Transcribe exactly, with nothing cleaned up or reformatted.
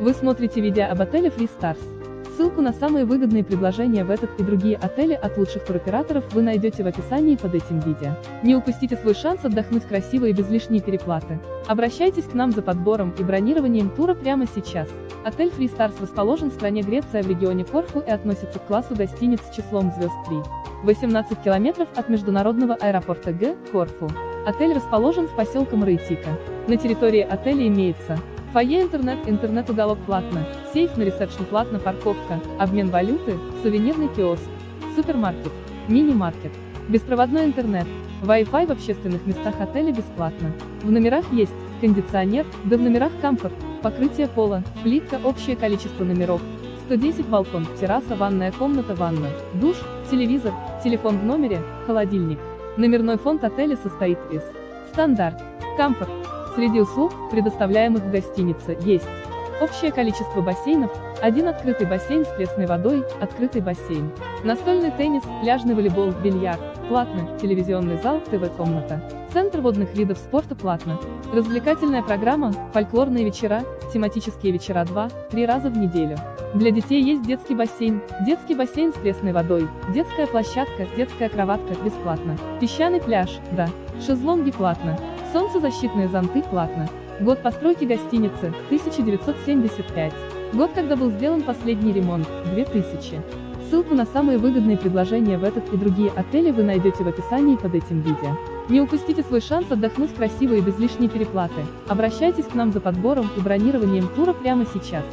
Вы смотрите видео об отеле Three Stars. Ссылку на самые выгодные предложения в этот и другие отели от лучших туроператоров вы найдете в описании под этим видео. Не упустите свой шанс отдохнуть красиво и без лишней переплаты. Обращайтесь к нам за подбором и бронированием тура прямо сейчас. Отель Three Stars расположен в стране Греция в регионе Корфу и относится к классу гостиниц с числом звезд три. восемнадцать километров от международного аэропорта Г. Корфу. Отель расположен в поселке Мраитика. На территории отеля имеется фойе, интернет, интернет-уголок платно, сейф на ресепшн платно, парковка, обмен валюты, сувенирный киоск, супермаркет, мини-маркет, беспроводной интернет, Wi-Fi в общественных местах отеля бесплатно. В номерах есть кондиционер, да в номерах комфорт, покрытие пола, плитка, общее количество номеров сто десять, балкон, терраса, ванная комната, ванна, душ, телевизор, телефон в номере, холодильник. Номерной фонд отеля состоит из: стандарт, комфорт. Среди услуг, предоставляемых в гостинице, есть общее количество бассейнов, один открытый бассейн с пресной водой, открытый бассейн, настольный теннис, пляжный волейбол, бильярд, платно, телевизионный зал, ТВ-комната, центр водных видов спорта платно, развлекательная программа, фольклорные вечера, тематические вечера два-три раза в неделю. Для детей есть детский бассейн, детский бассейн с пресной водой, детская площадка, детская кроватка, бесплатно, песчаный пляж, да, шезлонги платно, солнцезащитные зонты платно. Год постройки гостиницы – тысяча девятьсот семьдесят пятый. Год, когда был сделан последний ремонт – две тысячи. Ссылку на самые выгодные предложения в этот и другие отели вы найдете в описании под этим видео. Не упустите свой шанс отдохнуть красиво и без лишней переплаты. Обращайтесь к нам за подбором и бронированием тура прямо сейчас.